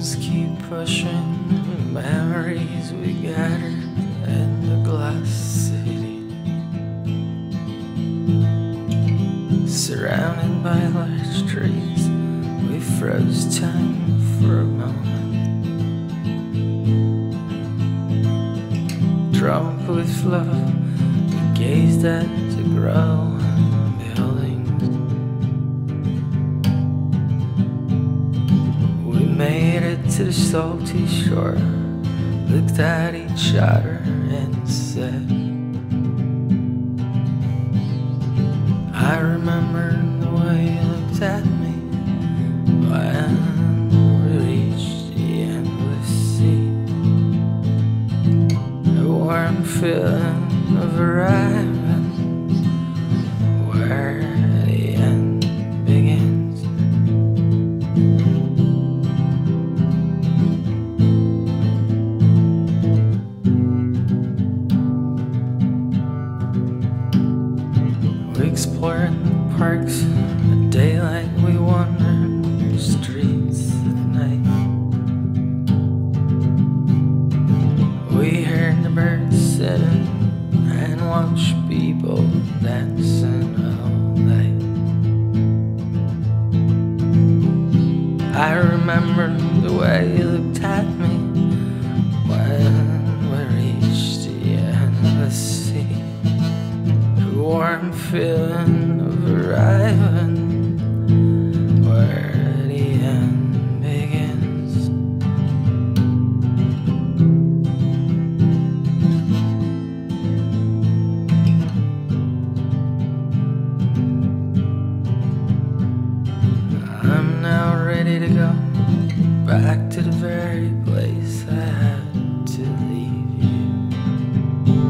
buttons keep pushing, memories we gathered in the glass city, surrounded by large trees. We froze time for a moment, drunk with love. We gazed at the grow to the salty shore, looked at each other and said, I remember the way you looked at me when we reached the endless sea. A warm feeling of arriving where the end begins. Explored the parks at daylight, we wandered the streets at night. We heard the birds sing and watched people dancing all night. I remember the way you looked at me when we reached the endless sea. Warm feeling of arriving where the end begins. I'm now ready to go back to the very place I had to leave you.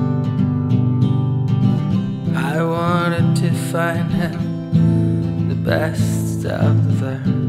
I wanted to find him, the best of them.